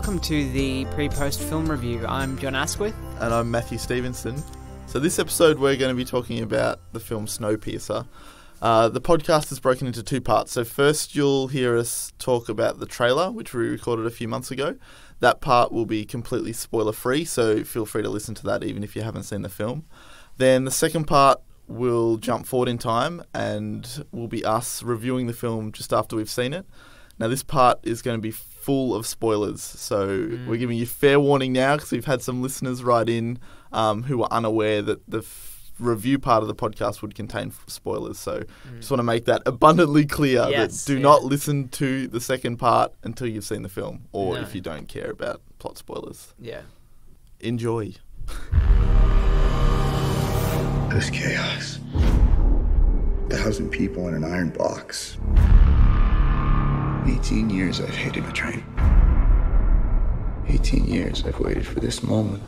welcome to the pre-post film review. I'm John Asquith. And I'm Matthew Stevenson. So this episode we're going to be talking about the film Snowpiercer. The podcast is broken into two parts. So first you'll hear us talk about the trailer, which we recorded a few months ago. That part will be completely spoiler free, so feel free to listen to that even if you haven't seen the film. Then the second part will jump forward in time and will be us reviewing the film just after we've seen it. Now this part is going to be full of spoilers, so we're giving you fair warning now because we've had some listeners write in who were unaware that the review part of the podcast would contain spoilers. So just want to make that abundantly clear that do not listen to the second part until you've seen the film, or if you don't care about plot spoilers. Yeah. Enjoy. There's chaos. 1,000 people in an iron box. 18 years I've hated a train. 18 years I've waited for this moment.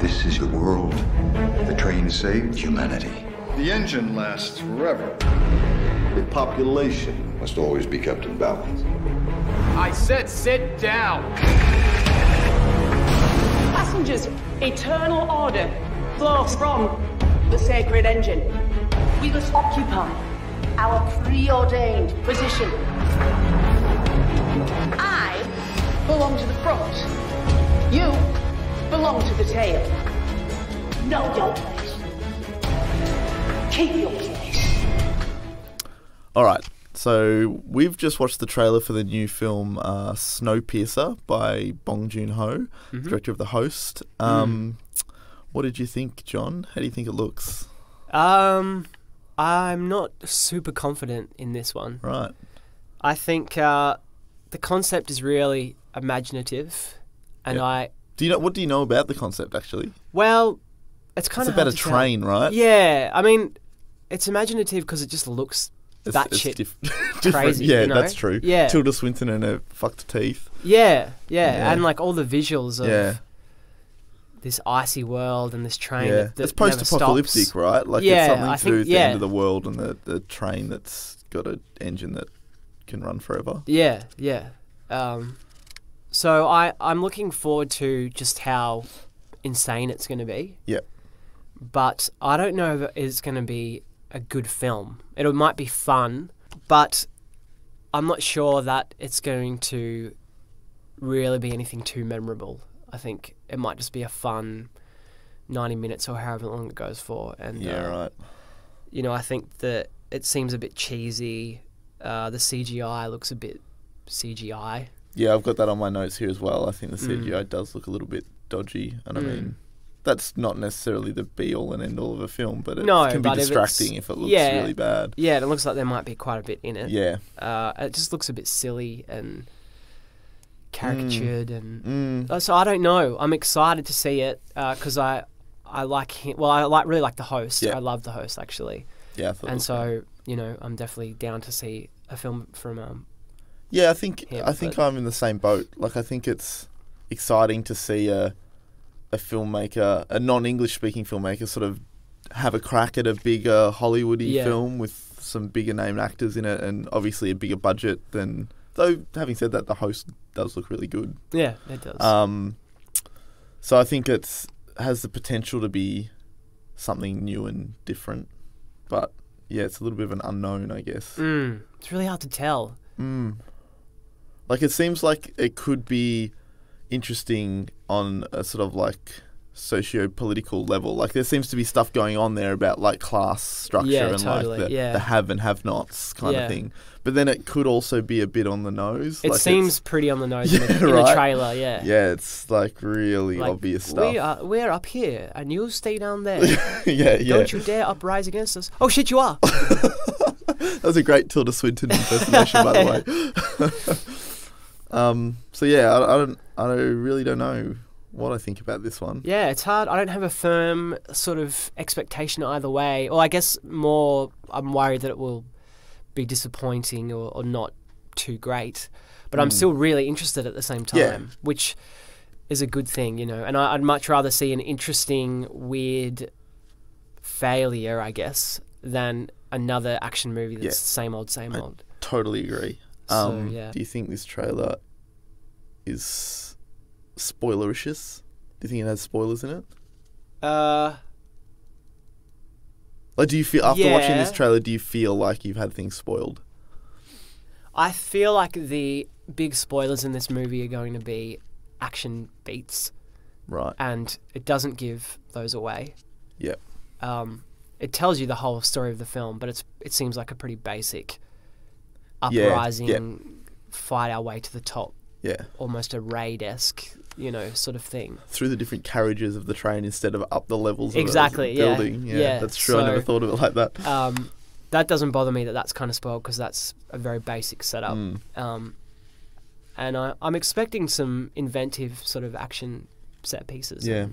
This is your world. The train saved humanity. The engine lasts forever. The population must always be kept in balance. I said sit down. Passengers, eternal order flows from the sacred engine. We must occupy our preordained position. I belong to the front. You belong to the tail. Know your place. Keep your place. All right. So we've just watched the trailer for the new film Snowpiercer by Bong Joon-ho, director of The Host. What did you think, John? How do you think it looks? I'm not super confident in this one. Right. I think the concept is really imaginative, and What do you know about the concept actually? Well, it's kind of about a train, right? Yeah. I mean, it's imaginative because it just looks crazy. Yeah, you know? That's true. Yeah. Tilda Swinton and her fucked teeth. Yeah, yeah, and like all the visuals of this icy world and this train that it's post-apocalyptic, right? Like it's something to do with the end of the world and the train that's got an engine that can run forever. Yeah, yeah. So I'm looking forward to just how insane it's going to be. Yeah. But I don't know if it's going to be a good film. It might be fun, but I'm not sure that it's going to really be anything too memorable. I think it might just be a fun 90 minutes or however long it goes for. And you know, I think that it seems a bit cheesy. The CGI looks a bit CGI. Yeah, I've got that on my notes here as well. I think the CGI does look a little bit dodgy. And I mean, that's not necessarily the be-all and end-all of a film, but it can be distracting if it looks really bad. Yeah, and it looks like there might be quite a bit in it. Yeah. It just looks a bit silly and caricatured and so I don't know. I'm excited to see it because I like him. Well, really like The Host. Yeah. I love The Host actually. Yeah, and so you know, I'm definitely down to see a film from. Yeah, I think I'm in the same boat. Like I think it's exciting to see a filmmaker, a non-English speaking filmmaker, sort of have a crack at a bigger Hollywoody film with some bigger named actors in it, and obviously a bigger budget than. Though, having said that, The Host does look really good. Yeah, it does. So I think it has the potential to be something new and different. But, yeah, it's a little bit of an unknown, I guess. It's really hard to tell. Like, it seems like it could be interesting on a sort of, like, socio-political level. Like, there seems to be stuff going on there about, like, class structure and, like, the have and have-nots kind of thing. But then it could also be a bit on the nose. It seems pretty on the nose in the trailer, Yeah, it's like really obvious stuff. We're up here and you'll stay down there. Don't you dare uprise against us. Oh shit, you are. That was a great Tilda Swinton impersonation, by the way. So yeah, I really don't know what I think about this one. Yeah, it's hard. I don't have a firm sort of expectation either way. Or I guess more, I'm worried that it will be disappointing or not too great, but I'm still really interested at the same time, which is a good thing, you know. And I'd much rather see an interesting, weird failure, I guess, than another action movie that's same old, same old. Totally agree. Do you think this trailer is spoilericious? Do you think it has spoilers in it? Like, do you feel after watching this trailer? Do you feel like you've had things spoiled? I feel like the big spoilers in this movie are going to be action beats, right? And it doesn't give those away. Yeah. It tells you the whole story of the film, but it seems like a pretty basic uprising, fight our way to the top. Yeah. Almost a Raid-esque, you know, sort of thing. Through the different carriages of the train instead of up the levels of the building. Yeah, that's true. So, I never thought of it like that. That doesn't bother me that that's kind of spoiled because that's a very basic setup. And I'm expecting some inventive sort of action set pieces. Yeah.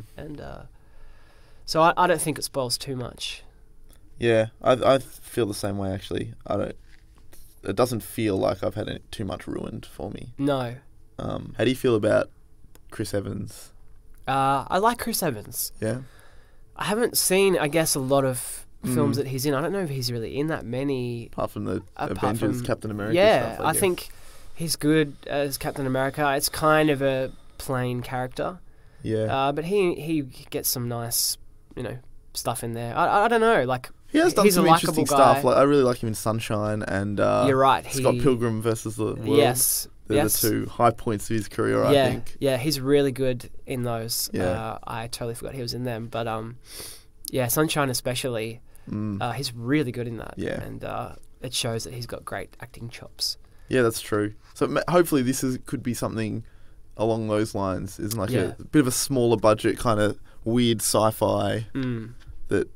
So I don't think it spoils too much. Yeah, I feel the same way actually. It doesn't feel like I've had too much ruined for me. No. How do you feel about Chris Evans? I like Chris Evans. Yeah. I haven't seen, I guess, a lot of films that he's in. I don't know if he's really in that many. Apart from the Avengers, Captain America stuff. Yeah, I think he's good as Captain America. It's kind of a plain character. Yeah. But he gets some nice, you know, stuff in there. I don't know, like... He has done some interesting stuff. Like, I really like him in Sunshine and you're right, Scott Pilgrim versus the World. Yes. They're the two high points of his career, I think. Yeah, he's really good in those. Yeah. I totally forgot he was in them. But, yeah, Sunshine especially, he's really good in that. Yeah. And it shows that he's got great acting chops. Yeah, that's true. So hopefully this could be something along those lines. Isn't like a bit of a smaller budget kind of weird sci-fi that...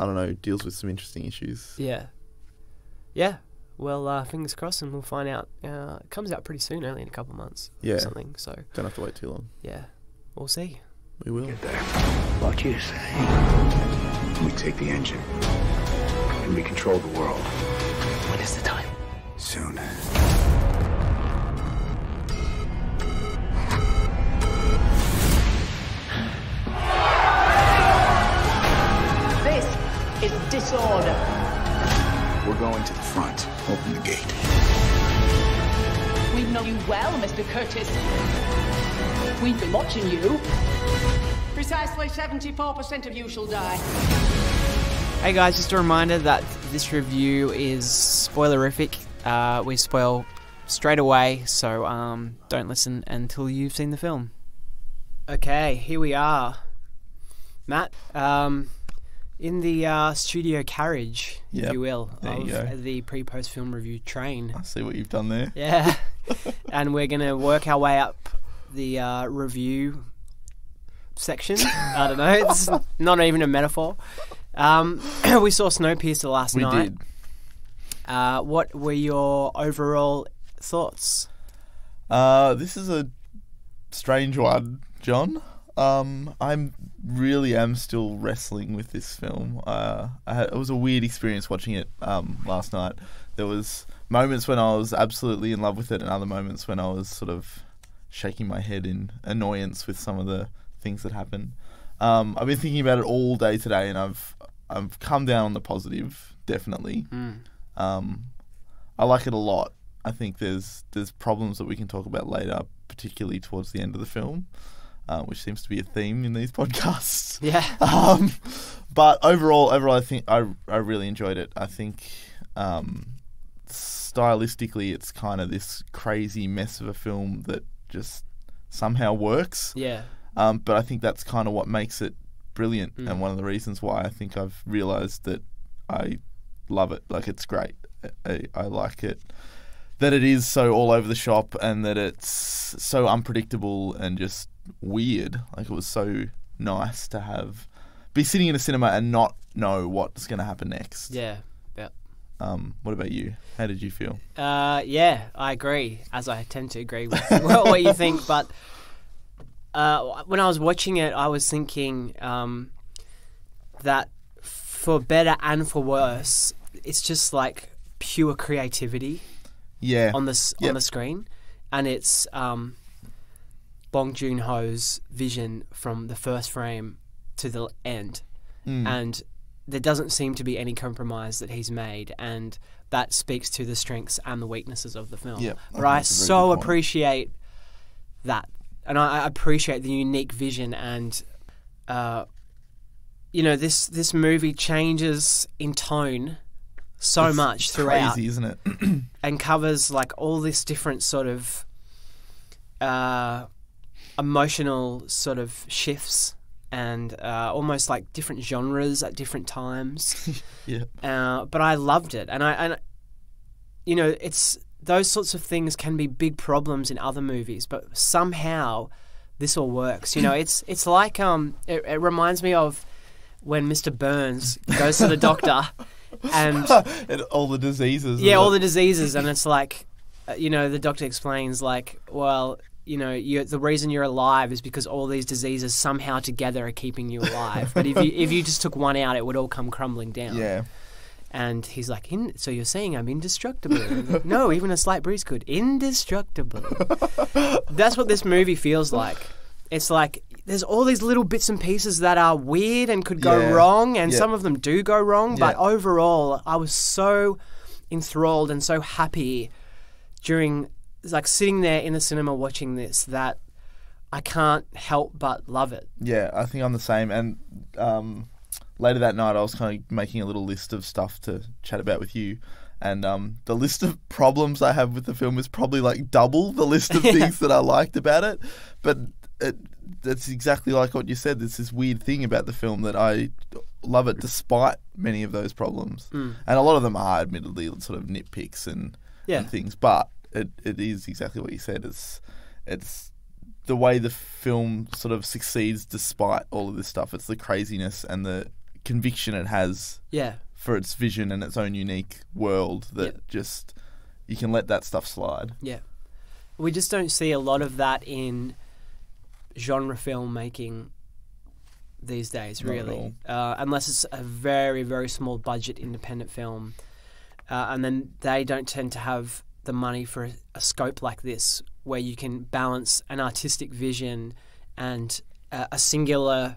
I don't know, deals with some interesting issues. Yeah. Yeah. Well, fingers crossed and we'll find out. It comes out pretty soon, only in a couple of months or something. So don't have to wait too long. Yeah. We'll see. We will. Get there. Like you say, we take the engine and we control the world. When is the time? Soon. It's disorder. We're going to the front. Open the gate. We know you well, Mr. Curtis. We've been watching you. Precisely 74% of you shall die. Hey guys, just a reminder that this review is spoilerific. We spoil straight away, so don't listen until you've seen the film. Okay, here we are. Matt, in the studio carriage, if you will, of the pre-post film review train. I see what you've done there. Yeah. And we're going to work our way up the review section. I don't know. It's not even a metaphor. We saw Snowpiercer last night. We did. What were your overall thoughts? This is a strange one, John. I'm really am still wrestling with this film. It was a weird experience watching it last night. There was moments when I was absolutely in love with it and other moments when I was sort of shaking my head in annoyance with some of the things that happened. I've been thinking about it all day today and I've come down on the positive, definitely. I like it a lot. I think there's problems that we can talk about later, particularly towards the end of the film. Which seems to be a theme in these podcasts. Yeah. But overall, I think I really enjoyed it. I think stylistically, it's kind of this crazy mess of a film that just somehow works. Yeah. But I think that's kind of what makes it brilliant, and one of the reasons why I think I've realised that I love it. Like, it's great. I like it. That it is so all over the shop and that it's so unpredictable and just weird. Like, it was so nice to be sitting in a cinema and not know what's going to happen next. Yeah. What about you? How did you feel? Yeah, I agree, as I tend to agree with what you think. But when I was watching it, I was thinking that for better and for worse, it's just like pure creativity. Yeah. On the screen, and it's Bong Joon-ho's vision from the first frame to the end. And there doesn't seem to be any compromise that he's made, and that speaks to the strengths and the weaknesses of the film. But I so appreciate that. And I appreciate the unique vision and, you know, this movie changes in tone so much throughout. Crazy, isn't it? And covers like all this different sort of emotional sort of shifts and almost like different genres at different times. Yeah. But I loved it, and you know, it's those sorts of things can be big problems in other movies, but somehow this all works. You know, it's like it reminds me of when Mr. Burns goes to the doctor and all the diseases. Yeah, all the diseases, and it's like, you know, the doctor explains like, well, you know, the reason you're alive is because all these diseases somehow together are keeping you alive. But if you just took one out, it would all come crumbling down. Yeah. And he's like, so you're saying I'm indestructible? Like, no, even a slight breeze could. Indestructible. That's what this movie feels like. It's like there's all these little bits and pieces that are weird and could go wrong, and some of them do go wrong. But overall, I was so enthralled and so happy during, like, sitting there in the cinema watching this, that I can't help but love it. Yeah, I think I'm the same. And later that night, I was kind of making a little list of stuff to chat about with you. And the list of problems I have with the film is probably like double the list of things that I liked about it. But that's exactly like what you said. There's this weird thing about the film that I love it despite many of those problems. Mm. And a lot of them are admittedly sort of nitpicks and things. But it is exactly what you said. It's the way the film sort of succeeds despite all of this stuff. It's the craziness and the conviction it has for its vision and its own unique world that just, you can let that stuff slide. Yeah. We just don't see a lot of that in genre filmmaking these days, really. Unless it's a very, very small budget independent film. And then they don't tend to have the money for a scope like this, where you can balance an artistic vision and a singular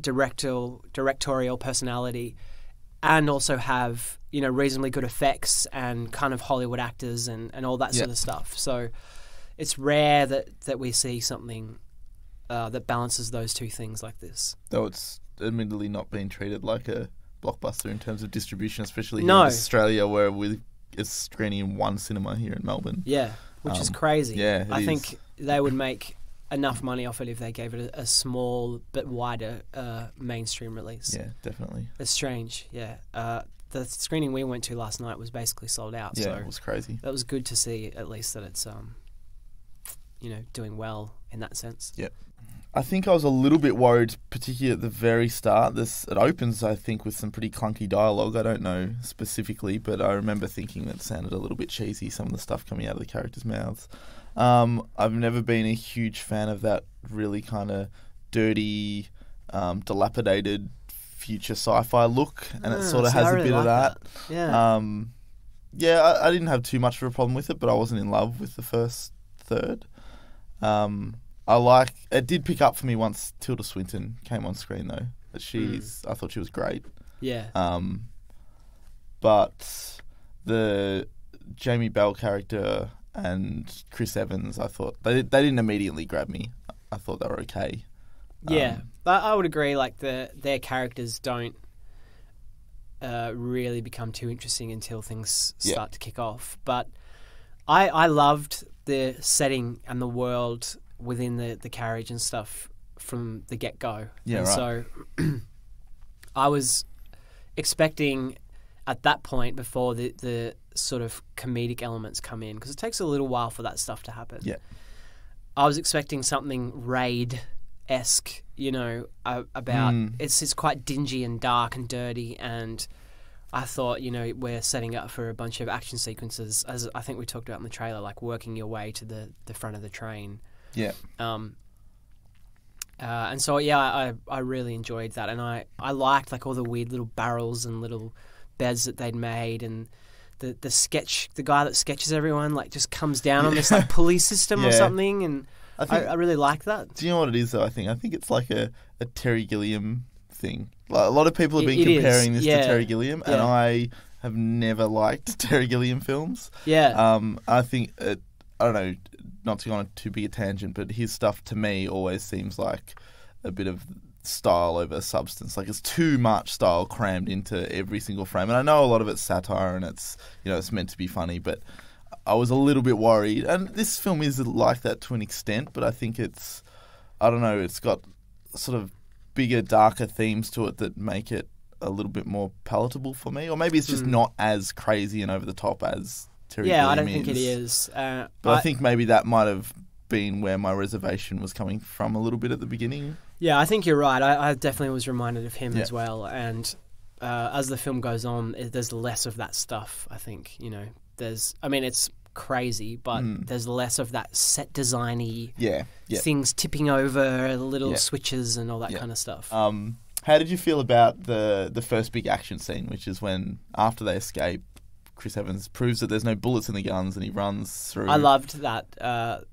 directorial personality, and also have, you know, reasonably good effects and kind of Hollywood actors and all that sort of stuff. So it's rare that we see something that balances those two things like this. Though it's admittedly not being treated like a blockbuster in terms of distribution, especially here in Australia, where it's screening in one cinema here in Melbourne. Yeah, which is crazy. Yeah, I think they would make enough money off it if they gave it a small but wider mainstream release. Yeah, definitely. It's strange, yeah. The screening we went to last night was basically sold out. Yeah, so it was crazy. It was good to see at least that it's, you know, doing well in that sense. Yep. I think I was a little bit worried, particularly at the very start. It opens, I think, with some pretty clunky dialogue. I don't know specifically, but I remember thinking that sounded a little bit cheesy, some of the stuff coming out of the characters' mouths. I've never been a huge fan of that really kind of dirty, dilapidated future sci-fi look, and it sort of has a bit of that. Yeah, I didn't have too much of a problem with it, but I wasn't in love with the first third. It did pick up for me once Tilda Swinton came on screen, though. But I thought she was great. Yeah. But the Jamie Bell character and Chris Evans, I thought they didn't immediately grab me. I thought they were okay. Yeah, I would agree. Like their characters don't really become too interesting until things start to kick off. But I loved the setting and the world within the carriage and stuff from the get-go. Yeah, and so I was expecting at that point, before the sort of comedic elements come in, because it takes a little while for that stuff to happen. Yeah, I was expecting something Raid-esque, you know, about it's quite dingy and dark and dirty, and I thought, you know, we're setting up for a bunch of action sequences, as I think we talked about in the trailer, like working your way to the front of the train. Yeah. And so, yeah, I really enjoyed that. And I liked, like, all the weird little barrels and little beds that they'd made, and the guy that sketches everyone, like, just comes down on this, like, pulley system or something. And I really liked that. Do you know what it is, though, I think? I think it's like a Terry Gilliam thing. Like, a lot of people have been comparing this to Terry Gilliam, and I have never liked Terry Gilliam films. Yeah. I think, I don't know, not to go on too big a tangent, but his stuff to me always seems like a bit of style over substance. Like, it's too much style crammed into every single frame. And I know a lot of it's satire and it's, you know, it's meant to be funny, but I was a little bit worried. And this film is like that to an extent, but I think it's, I don't know, it's got sort of bigger, darker themes to it that make it a little bit more palatable for me. Or maybe it's just not as crazy and over the top as Terry Gilliam is. I don't think it is. But I think maybe that might have been where my reservation was coming from a little bit at the beginning. Yeah, I think you're right. I definitely was reminded of him as well. And as the film goes on, there's less of that stuff, I think. You know, there's, I mean, it's crazy, but there's less of that set designy things tipping over, little switches and all that kind of stuff. How did you feel about the first big action scene, which is when, after they escape, Chris Evans proves that there's no bullets in the guns and he runs through. I loved that. The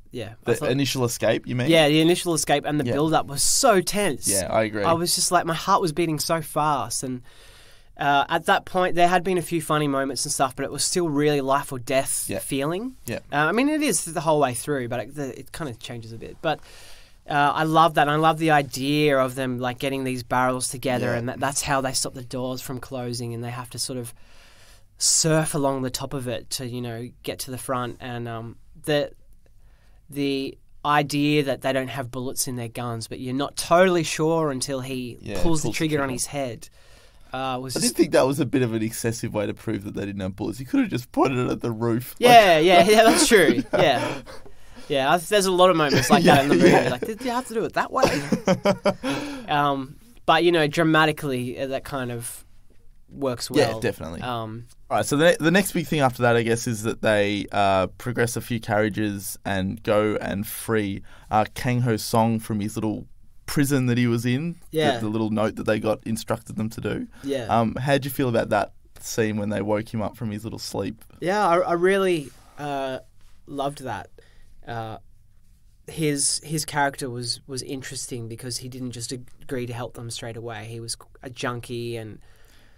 initial escape, you mean? Yeah, the initial escape and the build-up was so tense. Yeah, I agree. I was just like, my heart was beating so fast. And at that point, there had been a few funny moments and stuff, but it was still really life or death feeling. Yeah. I mean, it is the whole way through, but it kind of changes a bit. But I love that. I love the idea of them like getting these barrels together and that's how they stop the doors from closing, and they have to sort of surf along the top of it to, you know, get to the front. And the idea that they don't have bullets in their guns, but you're not totally sure until he pulls the trigger on his head. I did think that was a bit of an excessive way to prove that they didn't have bullets. He could have just pointed it at the roof. Yeah, like, yeah, that's true. Yeah. Yeah, there's a lot of moments like that in the movie. Like, did you have to do it that way? But, you know, dramatically, that kind of works well. Yeah, definitely. All right, so the next big thing after that, I guess, is that they progress a few carriages and go and free Kang Ho Song from his little prison that he was in, the little note that they got instructed them to do. Yeah. How'd you feel about that scene when they woke him up from his little sleep? Yeah, I really loved that. His character was interesting because he didn't just agree to help them straight away. He was a junkie and...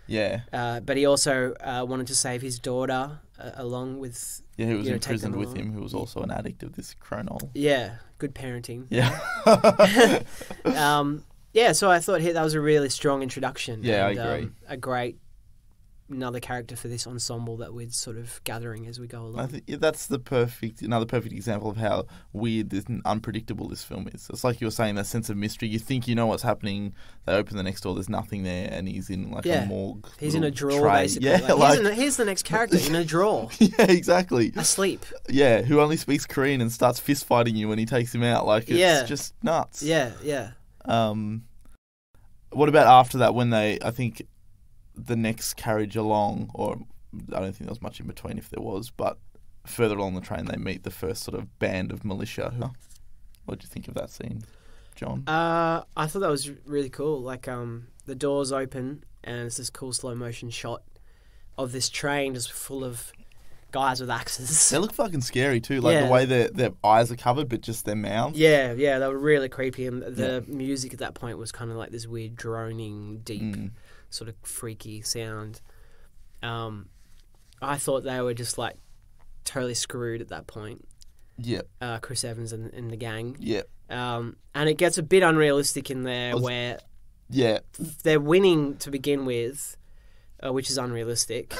Yeah. But he also wanted to save his daughter along with... Yeah, he was imprisoned with him, who was also an addict of this Cronol. Yeah, good parenting. Yeah. Yeah, so I thought that was a really strong introduction. Yeah, and, I agree. A great... another character for this ensemble that we're sort of gathering as we go along. I think that's another perfect example of how weird and unpredictable this film is. It's like you were saying, that sense of mystery. You think you know what's happening. They open the next door, there's nothing there, and he's in like a morgue. He's in a drawer, basically. Yeah, like, here's the next character in a drawer. Yeah, exactly. Asleep. Yeah, who only speaks Korean and starts fist fighting you when he takes him out. Like, it's just nuts. Yeah, yeah. What about after that, when they, I think... the next carriage along, or I don't think there was much in between if there was, but further along the train they meet the first sort of band of militia. What did you think of that scene, John? I thought that was really cool. Like, the doors open and it's this cool slow motion shot of this train just full of guys with axes. They look fucking scary too, like the way their eyes are covered but just their mouths. Yeah, yeah, they were really creepy. And the music at that point was kind of like this weird droning, deep... sort of freaky sound. I thought they were just like totally screwed at that point. Yeah. Chris Evans and the gang. Yeah. And it gets a bit unrealistic in there where they're winning to begin with, which is unrealistic.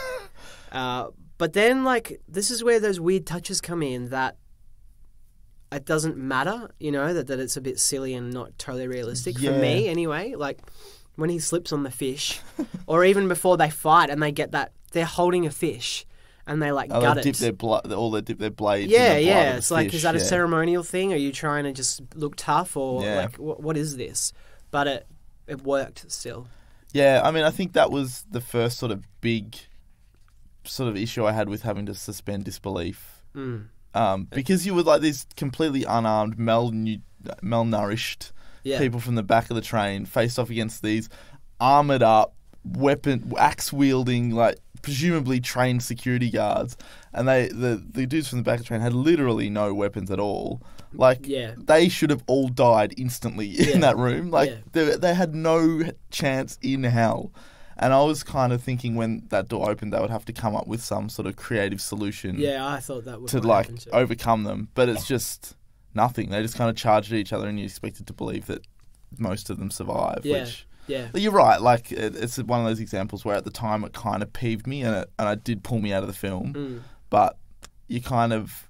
But then, like, this is where those weird touches come in that it doesn't matter, you know, that it's a bit silly and not totally realistic for me anyway. Like... when he slips on the fish, or even before they fight and they get that, they're holding a fish and they like gut it. They dip their blades in the blood of the fish. Like, is that a ceremonial thing? Are you trying to just look tough, or like, what is this? But it worked still. Yeah, I mean, I think that was the first sort of big sort of issue I had with having to suspend disbelief. Because you were like these completely unarmed, malnourished people from the back of the train faced off against these armoured up, axe-wielding, like, presumably trained security guards. And the dudes from the back of the train had literally no weapons at all. Like, they should have all died instantly in that room. Like, they had no chance in hell. And I was kind of thinking when that door opened, they would have to come up with some sort of creative solution. Yeah, I thought that would overcome them. But it's just nothing. They just kind of charged at each other, and you expected to believe that most of them survive. Yeah, yeah. You're right. Like it's one of those examples where at the time it kind of peeved me, and it did pull me out of the film. Mm. But you kind of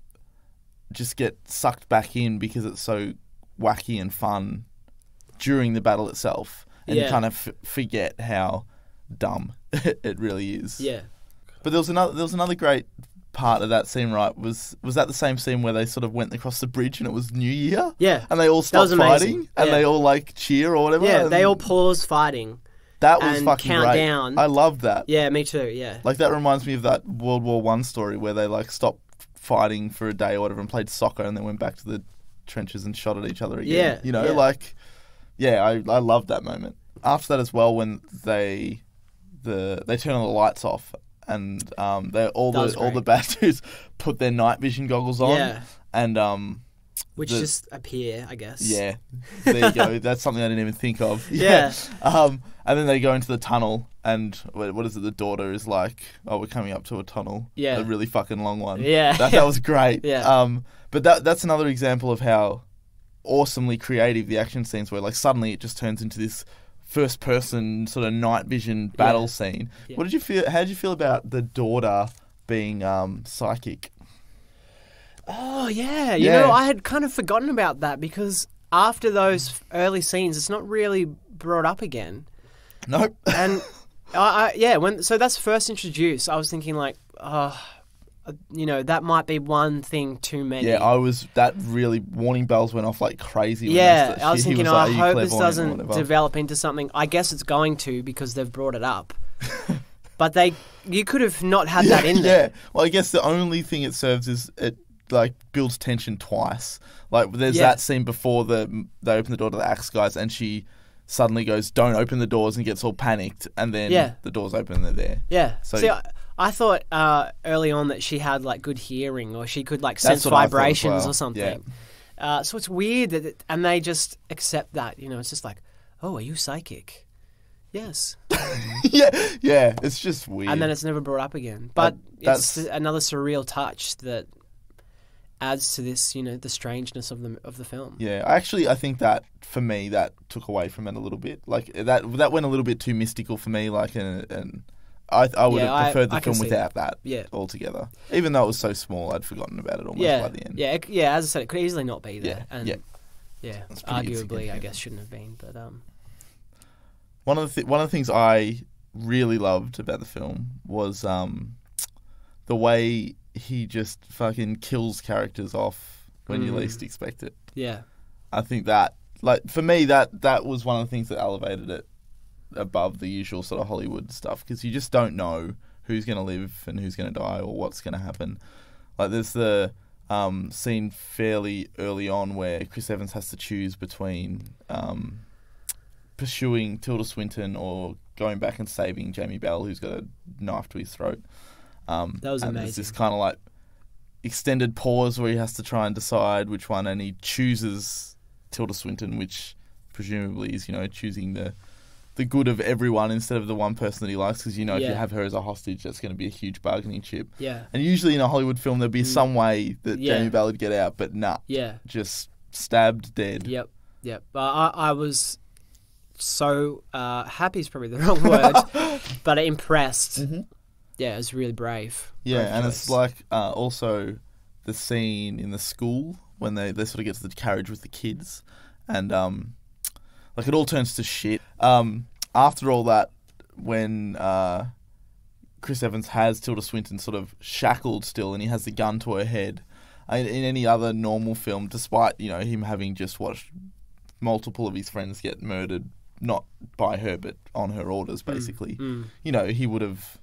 just get sucked back in because it's so wacky and fun during the battle itself, and you kind of forget how dumb it really is. Yeah. But there was another great part of that scene, right? Was that the same scene where they sort of went across the bridge and it was New Year? Yeah. And they all stopped fighting and they all like cheer or whatever. Yeah, they all pause fighting. That was fucking great. Countdown. I love that. Yeah, me too, yeah. Like that reminds me of that World War I story where they like stopped fighting for a day or whatever and played soccer and then went back to the trenches and shot at each other again. Yeah. You know, like I loved that moment. After that as well, when they turn all the lights off and all the bad dudes put their night vision goggles on. Yeah. And which just appear, I guess. Yeah. There you go. That's something I didn't even think of. Yeah. And then they go into the tunnel and what is it? The daughter is like, oh, we're coming up to a tunnel. Yeah. A really fucking long one. Yeah. That was great. Yeah. But that's another example of how awesomely creative the action scenes were. Like suddenly it just turns into this first person sort of night vision battle scene. Yeah. What did you feel? How did you feel about the daughter being psychic? Oh yeah, you know I had kind of forgotten about that because after those early scenes, it's not really brought up again. Nope. And so that's first introduced. I was thinking like, you know, that might be one thing too many. Yeah, warning bells went off like crazy. Yeah, I was thinking, I hope this doesn't develop into something. I guess it's going to because they've brought it up. But you could have not had that in there. Yeah, well, I guess the only thing it serves is it like builds tension twice. Like there's that scene before they open the door to the axe guys and she suddenly goes, don't open the doors and gets all panicked. And then the doors open and they're there. Yeah. So I thought early on that she had like good hearing or she could like sense vibrations or something. Yeah. So it's weird that and they just accept that, you know, it's just like, oh, are you psychic? Yes. yeah. It's just weird. And then it's never brought up again. But it's another surreal touch that adds to this, you know, the strangeness of the film. Yeah, I think that for me that took away from it a little bit. Like that went a little bit too mystical for me. Like and I would have preferred the film without that altogether. Even though it was so small, I'd forgotten about it almost by the end. Yeah, as I said, it could easily not be there. Yeah, and arguably, I guess, shouldn't have been. But one of the things I really loved about the film was the way he just fucking kills characters off when you least expect it. Yeah. I think that, like, for me, that was one of the things that elevated it above the usual sort of Hollywood stuff, because you just don't know who's going to live and who's going to die or what's going to happen. Like, there's the scene fairly early on where Chris Evans has to choose between pursuing Tilda Swinton or going back and saving Jamie Bell, who's got a knife to his throat. That was amazing. There's this kind of like extended pause where he has to try and decide which one, and he chooses Tilda Swinton, which presumably is, you know, choosing the good of everyone instead of the one person that he likes, because, you know, if you have her as a hostage, that's going to be a huge bargaining chip. Yeah. And usually in a Hollywood film, there'd be some way that Jamie Bell would get out, but nah. Yeah. Just stabbed dead. Yep. Yep. I was so happy is probably the wrong word, but impressed. Mm-hmm. Yeah, it was really brave. Yeah, brave and choice. It's like also the scene in the school when they sort of get to the carriage with the kids, and like it all turns to shit. After all that, when Chris Evans has Tilda Swinton sort of shackled still, and he has the gun to her head, in any other normal film, despite, you know, him having just watched multiple of his friends get murdered, not by her but on her orders, basically. You know, he would have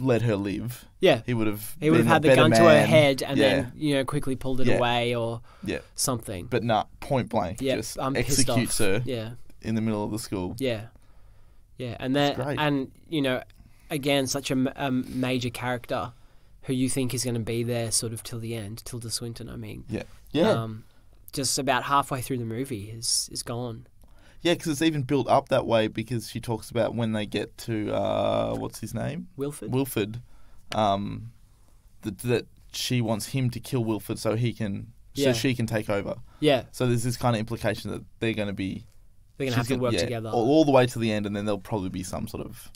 let her live. Yeah, he would have had the gun to her head and then, you know, quickly pulled it away or something. But nah, point blank, just executes her in the middle of the school. Yeah, yeah, and then you know, again, such a major character who you think is going to be there sort of till the end. Tilda Swinton, I mean, just about halfway through the movie is gone. Yeah, because it's even built up that way, because she talks about when they get to what's his name, Wilford, that she wants him to kill Wilford so he can, so she can take over. Yeah. So there's this kind of implication that they're going to be, they're going to have to work together all the way to the end, and then there'll probably be some sort of,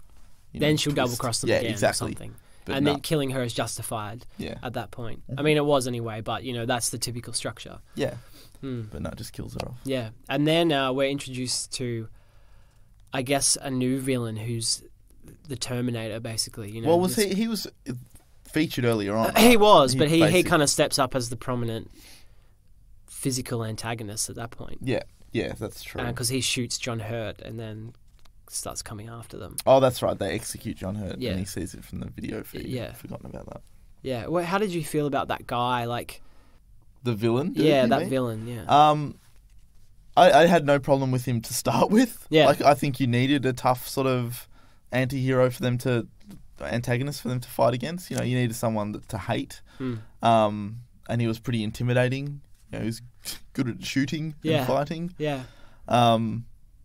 then she'll double cross them again or something. But and then killing her is justified at that point. I mean, it was anyway, but, you know, that's the typical structure. Yeah. Mm. But no, it just kills her off. Yeah. And then we're introduced to, I guess, a new villain who's the Terminator, basically. You know, well, was he was featured earlier on. He was, but he kind of steps up as the prominent physical antagonist at that point. Yeah. Yeah, that's true. Because he shoots John Hurt and then starts coming after them. Oh, that's right. They execute John Hurt, and he sees it from the video feed. Yeah, I've forgotten about that. Yeah. Well, how did you feel about that guy? Like the villain? Yeah, that villain. Yeah. I had no problem with him to start with. Yeah. Like, I think you needed a tough sort of anti-hero for them to, antagonist for them to fight against. You know, you needed someone to hate. Mm. And he was pretty intimidating. You know, he was good at shooting and fighting. Yeah.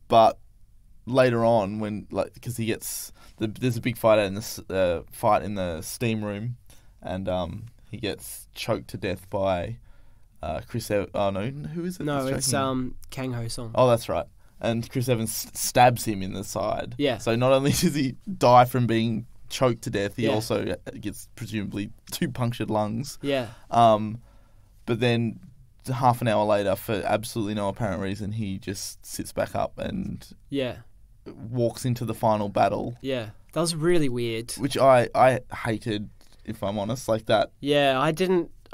But later on, when, like, because he gets there's a big fight in the steam room, and he gets choked to death by Chris Evans. Oh no, who is it? No, it's Kang Ho Song. Oh, that's right. And Chris Evans stabs him in the side. Yeah. So not only does he die from being choked to death, he also gets presumably two punctured lungs. Yeah. But then half an hour later, for absolutely no apparent reason, he just sits back up and walks into the final battle. Yeah, that was really weird. Which I hated, if I'm honest, like that. Yeah,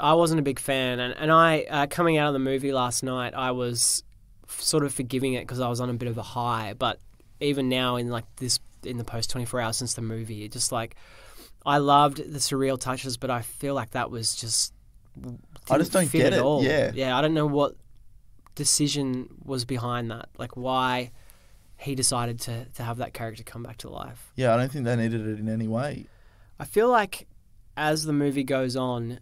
I wasn't a big fan. And I, coming out of the movie last night, I was sort of forgiving it because I was on a bit of a high. But even now, in the post 24 hours since the movie, it just, like, I loved the surreal touches, but I feel like that was just, I just don't get it. All. Yeah. Yeah, I don't know what decision was behind that. Like, why he decided to have that character come back to life. Yeah, I don't think they needed it in any way. I feel like as the movie goes on,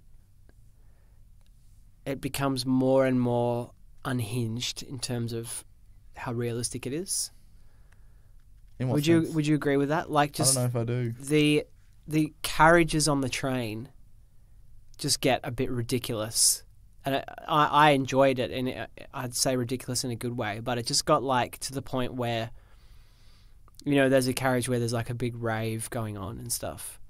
it becomes more and more unhinged in terms of how realistic it is. In what sense? Would you agree with that? Like, just, I don't know if I do. The carriages on the train just get a bit ridiculous. And I enjoyed it, and I'd say ridiculous in a good way, but it just got, like, to the point where, you know, there's a carriage where there's, like, a big rave going on and stuff.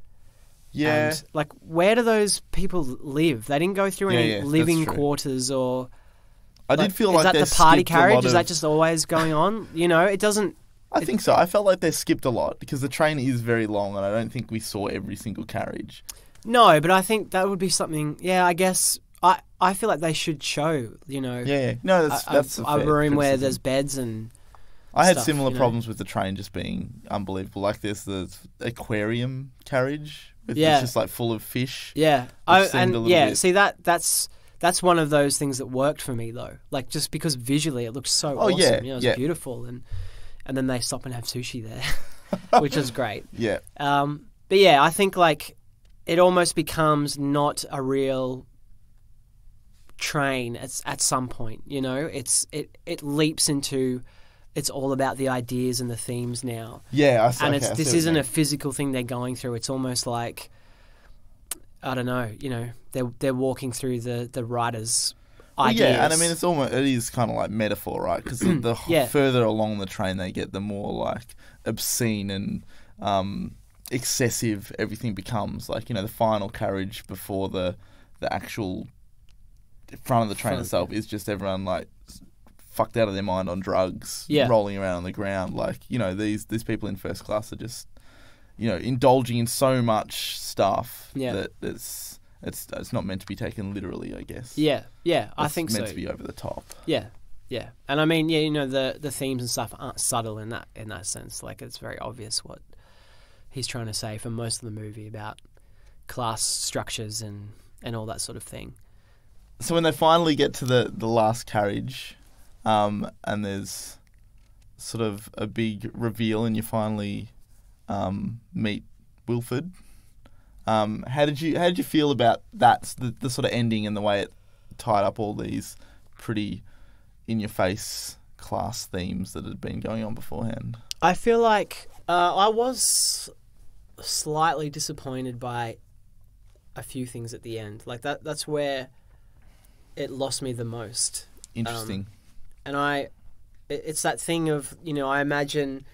Yeah. And, like, where do those people live? They didn't go through any living quarters or... I did feel like is that the party carriage? Is that just always going on? You know, it doesn't... I think so. I felt like they skipped a lot because the train is very long and I don't think we saw every single carriage. No, but I think that would be something... Yeah, I guess... I feel like they should show, you know... Yeah, no, that's a room criticism. Where there's beds and I had stuff, similar problems with the train just being unbelievable. Like, there's the aquarium carriage. It's just, like, full of fish. Yeah. Oh, and, see, that's one of those things that worked for me, though. Like, just because visually it looks so awesome. Yeah, you know, it's beautiful. And then they stop and have sushi there, which is great. Yeah. But, yeah, I think, like, it almost becomes not a real... train at some point, you know, it leaps into, it's all about the ideas and the themes now. Yeah, this isn't a physical thing they're going through. It's almost like, I don't know, you know, they're walking through the writer's ideas. Well, yeah, and I mean it is kind of like metaphor, right? Because the further along the train they get, the more like obscene and excessive everything becomes. Like, you know, the final carriage before the actual front of the train itself is just everyone, like, fucked out of their mind on drugs, rolling around on the ground. Like, you know, these people in first class are just, you know, indulging in so much stuff that it's not meant to be taken literally, I guess. Yeah, yeah, I think so. It's meant to be over the top. Yeah, yeah, and I mean, yeah, you know, the themes and stuff aren't subtle in that sense. Like, it's very obvious what he's trying to say for most of the movie about class structures and all that sort of thing. So when they finally get to the last carriage, and there's sort of a big reveal and you finally meet Wilford, how did you feel about that, the sort of ending and the way it tied up all these pretty in-your-face class themes that had been going on beforehand. I feel like I was slightly disappointed by a few things at the end. Like that's where it lost me the most. Interesting. And it's that thing of, you know, I imagine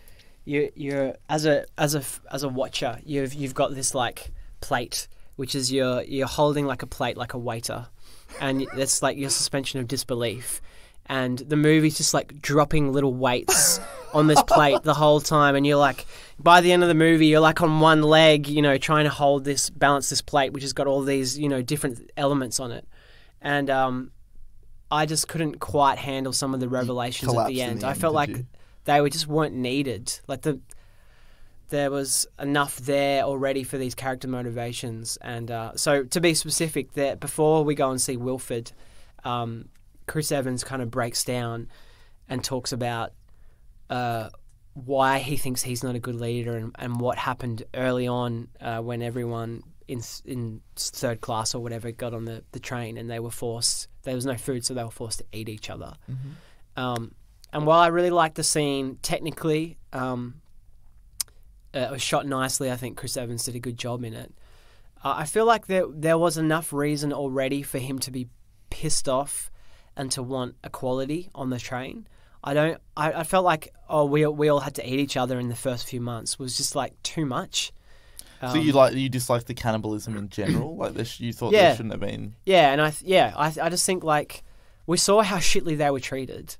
you're as a watcher, you've got this like plate, which is you're holding like a plate, like a waiter, and it's like your suspension of disbelief. And the movie's just like dropping little weights on this plate the whole time. And you're like, by the end of the movie, you're like on one leg, you know, trying to hold this, balance this plate, which has got all these, you know, different elements on it. And I just couldn't quite handle some of the revelations at the end. I felt like they were just weren't needed. Like there was enough there already for these character motivations. And so to be specific, that before we go and see Wilford, Chris Evans kind of breaks down and talks about why he thinks he's not a good leader and what happened early on when everyone in third class or whatever got on the train and they were forced, there was no food, so they were forced to eat each other. Mm-hmm. And while I really liked the scene technically, it was shot nicely. I think Chris Evans did a good job in it. I feel like there was enough reason already for him to be pissed off and to want equality on the train. I felt like, oh, we all had to eat each other in the first few months. It was just like too much. So you disliked the cannibalism in general? Like you thought there shouldn't have been. Yeah, and I just think like we saw how shitly they were treated.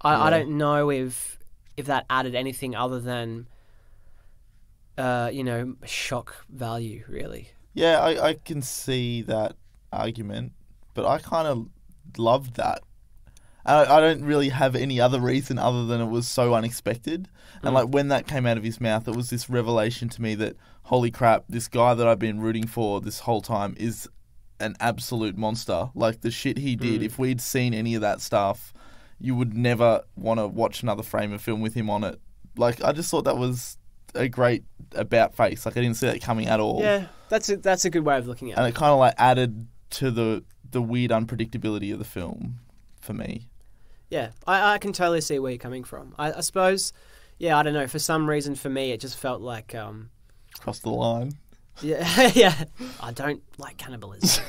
I don't know if that added anything other than you know, shock value really. Yeah, I can see that argument, but I kind of loved that. I don't really have any other reason other than it was so unexpected. And like when that came out of his mouth, it was this revelation to me that holy crap, this guy that I've been rooting for this whole time is an absolute monster. Like the shit he did, if we'd seen any of that stuff, you would never want to watch another frame of film with him on it. Like I just thought that was a great about face. Like I didn't see that coming at all. Yeah, that's a good way of looking at it. And it kind of like added to the weird unpredictability of the film for me. Yeah, I can totally see where you're coming from. I suppose, yeah, I don't know, for some reason for me it just felt like... crossed the line. Yeah, yeah. I don't like cannibalism.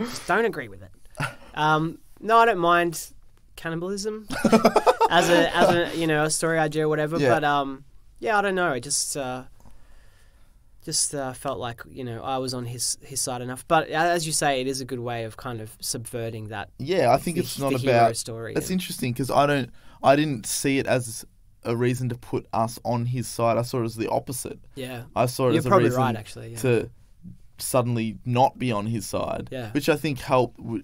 Just don't agree with it. No, I don't mind cannibalism as a you know, a story idea or whatever, but yeah, I don't know, it just felt like, you know, I was on his side enough. But as you say, it is a good way of kind of subverting that. Yeah, I think it's not about story. It's interesting because I didn't see it as a reason to put us on his side. I saw it as the opposite. Yeah, I saw it as a reason to suddenly not be on his side. Yeah, which I think helped with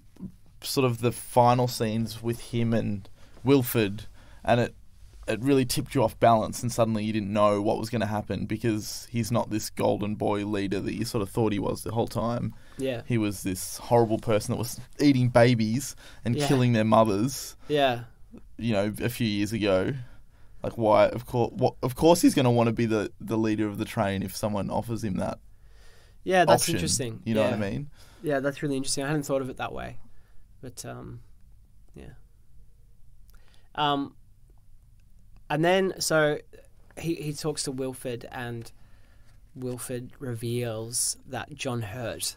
sort of the final scenes with him and Wilford, and it really tipped you off balance and suddenly you didn't know what was going to happen because he's not this golden boy leader that you sort of thought he was the whole time. Yeah. He was this horrible person that was eating babies and killing their mothers. Yeah. You know, a few years ago. Like why, of course he's going to want to be the leader of the train if someone offers him that. Yeah, that's option, interesting. You know what I mean? Yeah, that's really interesting. I hadn't thought of it that way. But yeah. And then, so he talks to Wilford, and Wilford reveals that John Hurt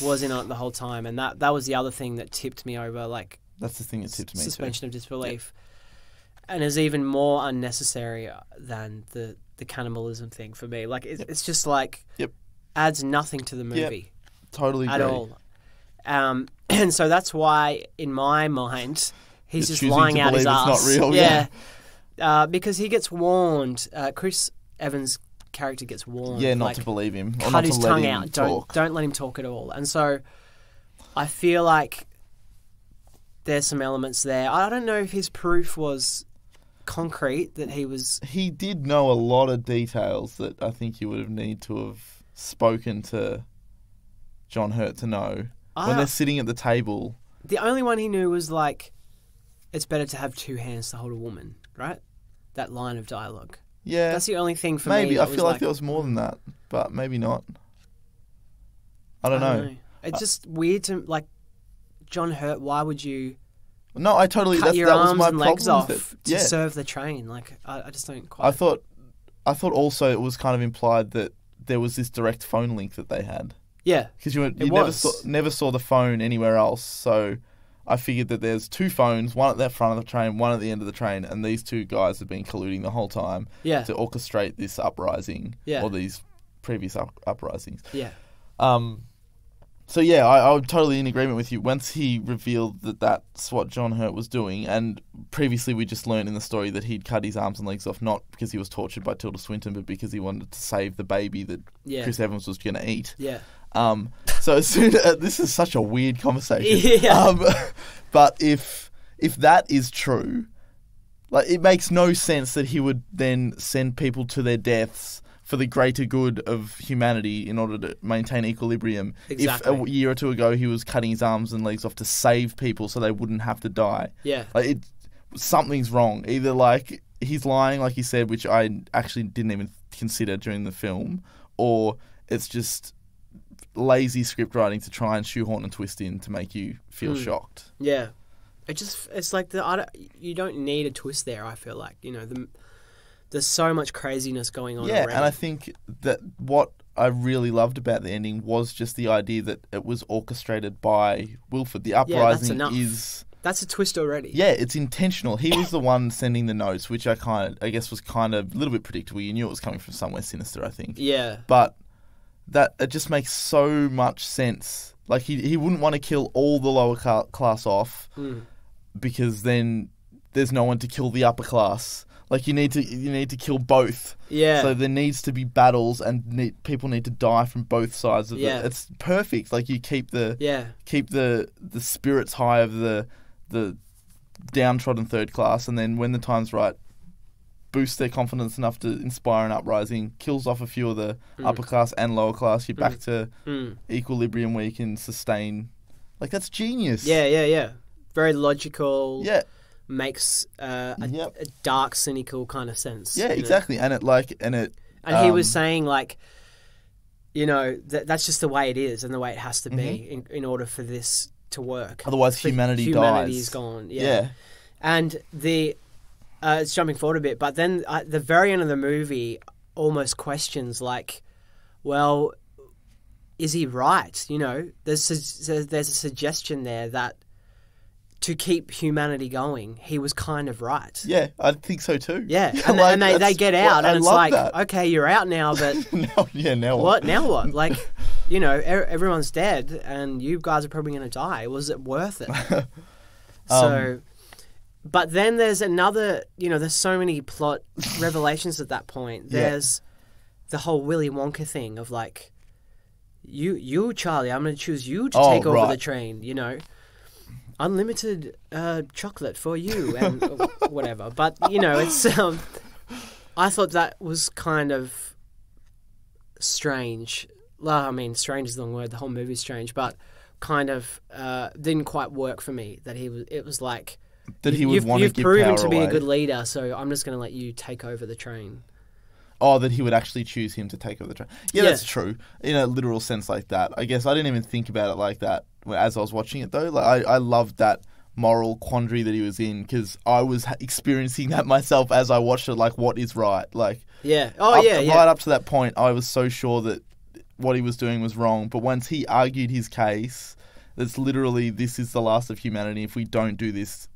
was in on it the whole time, and that was the other thing that tipped me over. Like that's the thing that tipped me suspension of disbelief, and is even more unnecessary than the cannibalism thing for me. Like it's just like adds nothing to the movie totally at all. And so that's why in my mind. He's just lying out his ass. It's not real, because he gets warned. Chris Evans' character gets warned. Yeah, not like, to believe him. Or cut his tongue out. Don't let him talk at all. And so, I feel like there's some elements there. I don't know if his proof was concrete that he was. He did know a lot of details that I think you would have need to have spoken to John Hurt to know when they're sitting at the table. The only one he knew was like. It's better to have two hands to hold a woman, right? That line of dialogue. Yeah. That's the only thing for me. Maybe. I feel like there was more than that, but maybe not. I don't know. It's just weird to, like, John Hurt, why would you No, I totally. Cut your arms and legs off to serve the train. Like, I just don't quite. I thought also it was kind of implied that there was this direct phone link that they had. Yeah, because you never saw the phone anywhere else. So I figured that there's two phones, one at the front of the train, one at the end of the train, and these two guys have been colluding the whole time. Yeah. To orchestrate this uprising. Yeah. Or these previous uprisings. Yeah. So yeah, I'm totally in agreement with you. Once he revealed that that's what John Hurt was doing, and previously we just learned in the story that he'd cut his arms and legs off not because he was tortured by Tilda Swinton, but because he wanted to save the baby that Chris Evans was going to eat. Yeah. So as soon as, this is such a weird conversation. Yeah. But if that is true, like, it makes no sense that he would then send people to their deaths for the greater good of humanity in order to maintain equilibrium. Exactly. If a year or two ago he was cutting his arms and legs off to save people so they wouldn't have to die. Yeah. Like, something's wrong. Either, like, he's lying, like you said, which I actually didn't even consider during the film, or it's just lazy script writing to try and shoehorn and twist in to make you feel shocked. Yeah, it's like you don't need a twist there. I feel like, you know, there's so much craziness going on. Yeah, around. And I think that what I really loved about the ending was just the idea that it was orchestrated by Wilford. The uprising that's a twist already. Yeah, it's intentional. He was the one sending the notes, which I guess was kind of a little bit predictable. You knew it was coming from somewhere sinister, I think. Yeah, but. That it just makes so much sense. Like, he wouldn't want to kill all the lower class off because then there's no one to kill the upper class. Like, you need to kill both. Yeah. So there needs to be battles, and people need to die from both sides of it. It's perfect. Like, you keep the spirits high of the downtrodden third class, and then when the time's right, boosts their confidence enough to inspire an uprising, kills off a few of the upper class and lower class. You're back to equilibrium where you can sustain. Like, that's genius. Yeah. Very logical. Yeah. Makes a dark, cynical kind of sense. Yeah, exactly. Know? And he was saying, like, you know, that's just the way it is and the way it has to be in order for this to work. Otherwise, humanity's dies. Humanity's gone. Yeah. And it's jumping forward a bit, but then at the very end of the movie almost questions, like, well, is he right? You know, there's a suggestion there that to keep humanity going, he was kind of right. Yeah, I think so too. Yeah, and, like, and they get out, and it's like, okay, you're out now, but... now what? Now what? Like, you know, everyone's dead, and you guys are probably going to die. Was it worth it? So... But then there's another, you know, there's so many plot revelations at that point. There's the whole Willy Wonka thing of, like, you Charlie, I'm going to choose you to take over the train, you know. Unlimited chocolate for you and whatever. But, you know, it's... I thought that was kind of strange. Well, I mean, strange is the wrong word. The whole movie's strange. But kind of didn't quite work for me. That it was like... That he would want to give power away. You've proven to be a good leader, so I'm just going to let you take over the train. Oh, that he would actually choose him to take over the train. Yeah, that's true. In a literal sense like that. I guess I didn't even think about it like that as I was watching it, though. Like, I loved that moral quandary that he was in, because I was experiencing that myself as I watched it, like, what is right? Like, yeah. Oh, yeah, yeah. Right up to that point, I was so sure that what he was doing was wrong, but once he argued his case, that's literally, this is the last of humanity. If we don't do this...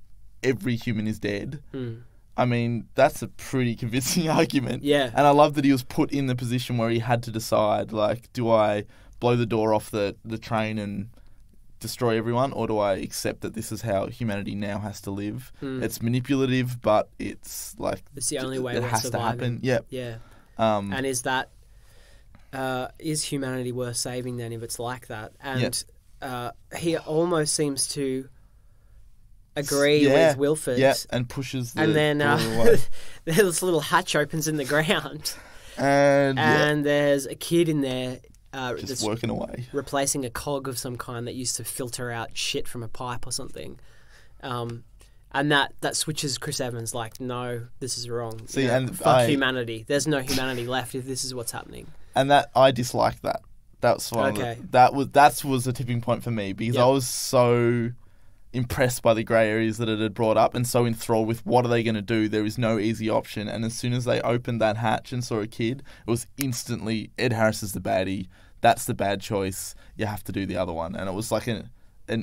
every human is dead. I mean, that's a pretty convincing argument. Yeah. And I love that he was put in the position where he had to decide, like, do I blow the door off the train and destroy everyone, or do I accept that this is how humanity now has to live? It's manipulative, but it's like... It's the only way it has to happen. Yep. Yeah. And is that... is humanity worth saving, then, if it's like that? And he almost seems to... agree with Wilford. Yeah, and pushes the... And then this little hatch opens in the ground. And there's a kid in there... just working away. Replacing a cog of some kind that used to filter out shit from a pipe or something. And that switches Chris Evans, like, no, this is wrong. See, you know, and fuck humanity. There's no humanity left if this is what's happening. And that I dislike that. That was a tipping point for me, because I was so... impressed by the grey areas that it had brought up and so enthralled with what are they going to do? There is no easy option. And as soon as they opened that hatch and saw a kid, it was instantly Ed Harris is the baddie. That's the bad choice. You have to do the other one. And it was like an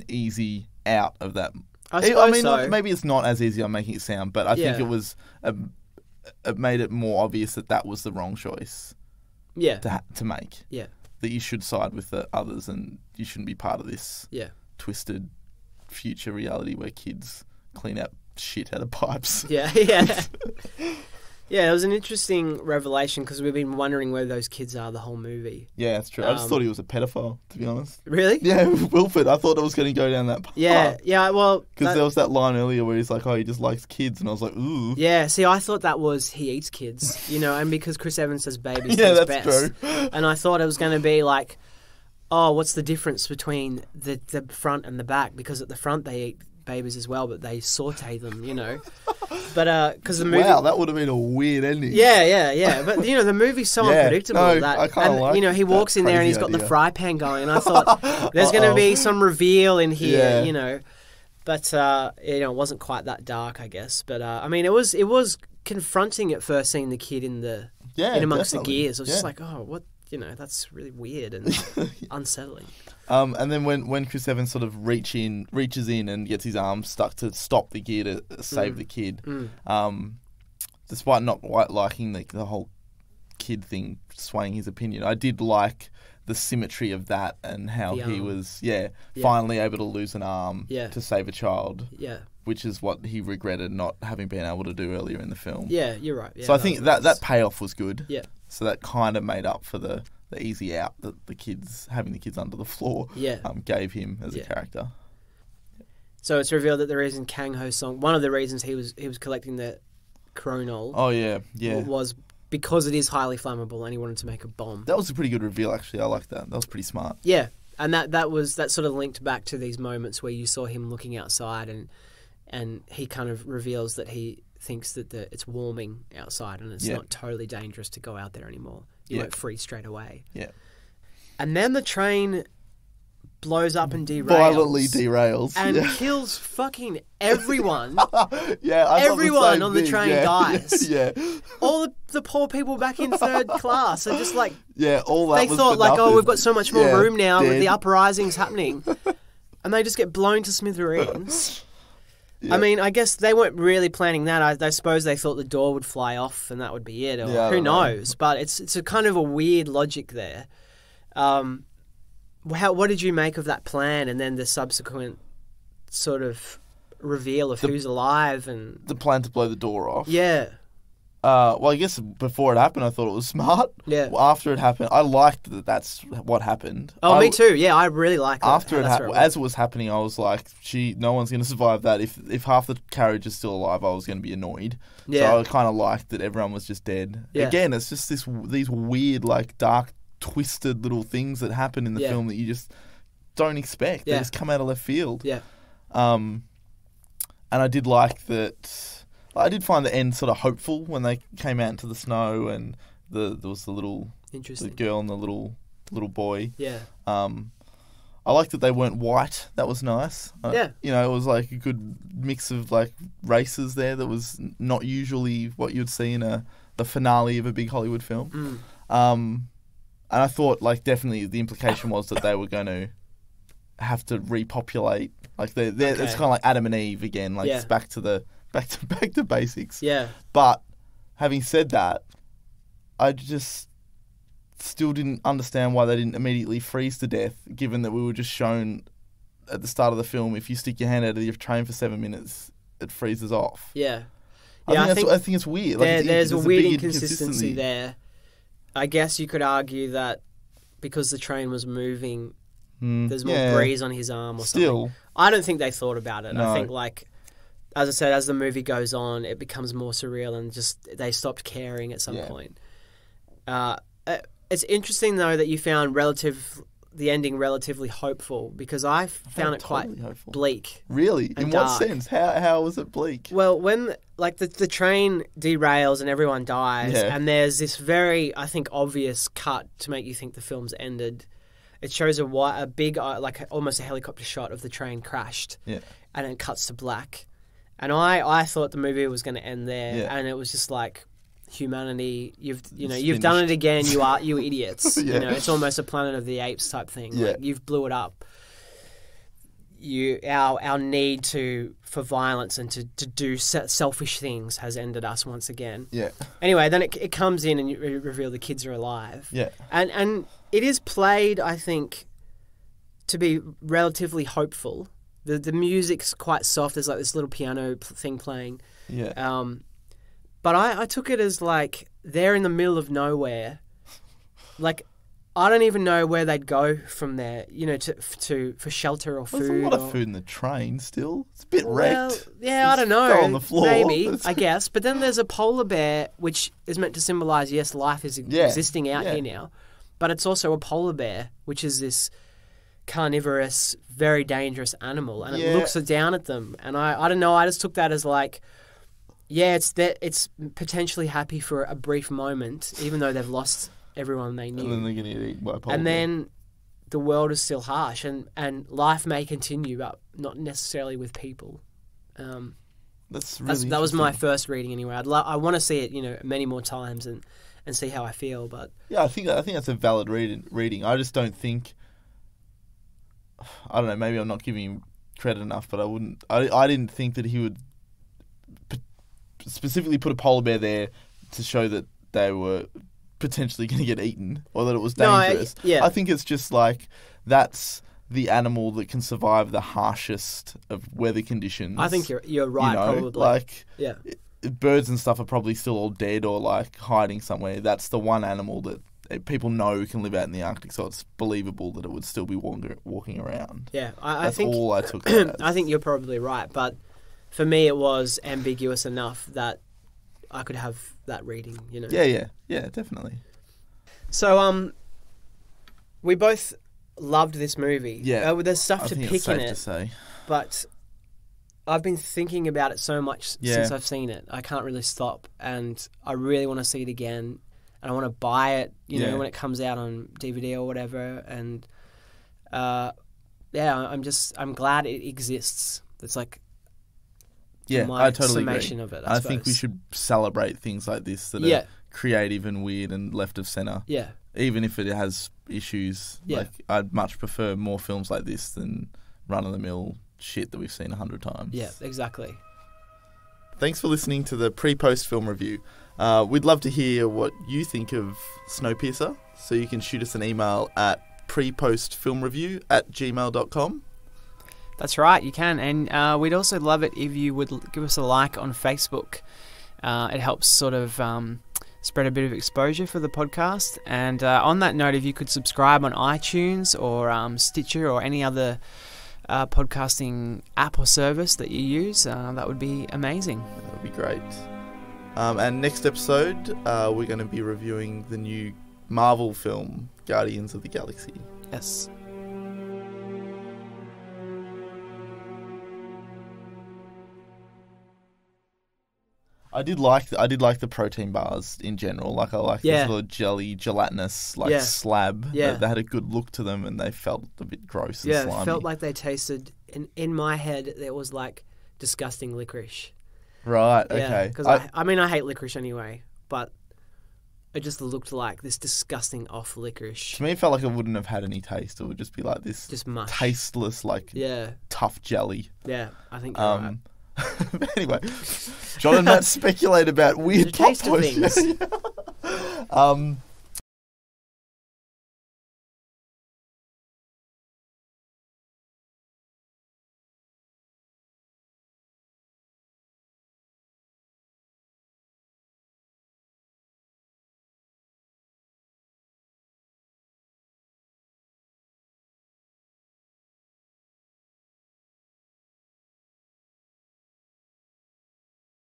easy out of that. I mean, maybe it's not as easy. I'm making it sound, but I think it was. It made it more obvious that that was the wrong choice. Yeah. To make. Yeah. That you should side with the others, and you shouldn't be part of this. Yeah. Twisted future reality where kids clean up shit out of pipes. Yeah. Yeah. Yeah, it was an interesting revelation because we've been wondering where those kids are the whole movie. Yeah, that's true. I just thought he was a pedophile, to be honest. Really? Yeah, Wilford. I thought I was going to go down that path. Yeah, yeah, well... Because there was that line earlier where he's like, oh, he just likes kids, and I was like, ooh. Yeah, see, I thought that was he eats kids, you know, and because Chris Evans says babies, yeah, that's best. True. And I thought it was going to be like, oh, what's the difference between the front and the back? Because at the front they eat babies as well, but they saute them, you know. But because the movie, wow, that would have been a weird ending. Yeah, yeah, yeah. But you know, the movie's so unpredictable. No, that I kind of like. You know, he walks in there and he's got the fry pan going, and I thought there's going to be some reveal in here, you know. But you know, it wasn't quite that dark, I guess. But I mean, it was confronting at first seeing the kid in the in amongst the gears. I was just like, oh, what? You know, that's really weird and unsettling. And then when Chris Evans sort of reaches in and gets his arm stuck to stop the gear to save the kid, despite not quite liking the whole kid thing swaying his opinion, I did like the symmetry of that and how he was finally able to lose an arm to save a child. Yeah. Which is what he regretted not having been able to do earlier in the film. Yeah, you're right. Yeah, so I think that payoff was good. Yeah. So that kind of made up for the easy out that having the kids under the floor gave him as a character. So it's revealed that the reason Kang Ho Song, one of the reasons he was collecting the chronol. Oh yeah, yeah. Was because it is highly flammable and he wanted to make a bomb. That was a pretty good reveal, actually. I like that. That was pretty smart. Yeah, and that sort of linked back to these moments where you saw him looking outside and he kind of reveals that he thinks that it's warming outside and it's not totally dangerous to go out there anymore. You won't freeze straight away. Yeah. And then the train blows up and derails. Violently derails. And kills fucking everyone. Yeah, everyone on the train dies. Yeah. All the poor people back in third class are just like... Yeah, all that They thought like, oh, we've got so much more room now with the uprisings happening. And they just get blown to smithereens. Yeah. I mean, I guess they weren't really planning that. I suppose they thought the door would fly off and that would be it. Or who knows? But it's a kind of a weird logic there. What did you make of that plan and then the subsequent sort of reveal of who's alive? And the plan to blow the door off? Yeah. Well, I guess before it happened, I thought it was smart. Yeah. Well, after it happened, I liked that that's what happened. Oh, me too. Yeah, I really liked that. After it happened, as it was happening, I was like, "Gee, no one's going to survive that." If half the carriage is still alive, I was going to be annoyed. Yeah. So I kind of liked that everyone was just dead. Yeah. Again, it's just these weird, like dark, twisted little things that happen in the film that you just don't expect. Yeah. They just come out of left field. Yeah. And I did like that. I did find the end sort of hopeful when they came out into the snow and there was the girl and the little boy. Yeah. I liked that they weren't white. That was nice. Yeah. You know, it was like a good mix of like races there that was not usually what you'd see in the finale of a big Hollywood film. Mm. And I thought like definitely the implication was that they were going to have to repopulate. Like it's kind of like Adam and Eve again. Like it's back to back to basics. Yeah. But having said that, I just still didn't understand why they didn't immediately freeze to death, given that we were just shown at the start of the film, if you stick your hand out of your train for 7 minutes, it freezes off. Yeah. I think it's weird. Like there's a weird inconsistency there. I guess you could argue that because the train was moving, there's more breeze on his arm or something. I don't think they thought about it. No. I think like... As I said, as the movie goes on, it becomes more surreal and just they stopped caring at some point. It's interesting, though, that you found the ending relatively hopeful because I found it totally quite bleak. Really? In dark. What sense? How was it bleak? Well, when like the train derails and everyone dies and there's this very, I think, obvious cut to make you think the film's ended. It shows a big, like almost a helicopter shot of the train crashed. Yeah. and then cuts to black. And I thought the movie was going to end there, and it was just like, humanity, you've done it again. You idiots. You know, it's almost a Planet of the Apes type thing. Yeah. Like, you've blew it up. Our need for violence and to do selfish things has ended us once again. Yeah. Anyway, then it comes in and you reveal the kids are alive. Yeah. And it is played, I think, to be relatively hopeful. The music's quite soft. There's like this little piano thing playing. Yeah. But I took it as like they're in the middle of nowhere. Like, I don't even know where they'd go from there, you know, for shelter or food. Well, there's a lot of food in the train still. It's a bit wrecked. Yeah, I don't know. On the floor. Maybe, I guess. But then there's a polar bear, which is meant to symbolise, yes, life is existing out here now. But it's also a polar bear, which is this carnivorous, very dangerous animal. And it looks down at them. And I don't know, I just took that as like... Yeah, it's potentially happy for a brief moment, even though they've lost everyone they knew. And then they're going to eat by a polar bear. And then the world is still harsh, and life may continue, but not necessarily with people. That was my first reading anyway. I want to see it, you know, many more times and see how I feel. But yeah, I think that's a valid reading. I just don't think. I don't know. Maybe I'm not giving him credit enough, but I wouldn't. I didn't think that he would specifically put a polar bear there to show that they were potentially going to get eaten or that it was dangerous. I think it's just like that's the animal that can survive the harshest of weather conditions. I think you're right, you know, probably. Like, birds and stuff are probably still all dead or like hiding somewhere. That's the one animal that people know can live out in the Arctic, so it's believable that it would still be walking around. Yeah, that's all I took that as. I think you're probably right, but... For me, it was ambiguous enough that I could have that reading, you know. Yeah, definitely. So, we both loved this movie. Yeah, there's stuff to pick in it. It's safe to say. But I've been thinking about it so much since I've seen it. I can't really stop, and I really want to see it again, and I want to buy it, you know, when it comes out on DVD or whatever. And I'm glad it exists. It's like. Yeah, I totally agree. Of it, I think we should celebrate things like this that are creative and weird and left of centre. Yeah. Even if it has issues. Yeah. Like, I'd much prefer more films like this than run-of-the-mill shit that we've seen 100 times. Yeah, exactly. Thanks for listening to the pre-post film review. We'd love to hear what you think of Snowpiercer, so you can shoot us an email at prepostfilmreview@gmail.com. That's right, you can. And we'd also love it if you would give us a like on Facebook. It helps sort of spread a bit of exposure for the podcast. And on that note, if you could subscribe on iTunes or Stitcher or any other podcasting app or service that you use, that would be amazing. That would be great. And next episode, we're going to be reviewing the new Marvel film, Guardians of the Galaxy. Yes. I did like the protein bars in general. Like, I like the sort of jelly, gelatinous, like slab. Yeah. They had a good look to them, and they felt a bit gross and slimy. Yeah, it felt like they tasted. In my head, there was like disgusting licorice. Right. Yeah, okay. Because I mean, I hate licorice anyway, but it just looked like this disgusting off licorice. To me, it felt like it wouldn't have had any taste. It would just be like this, just mush. Tasteless, like tough jelly. Yeah, I think you're right. Anyway, John and Matt speculate about weird plot points.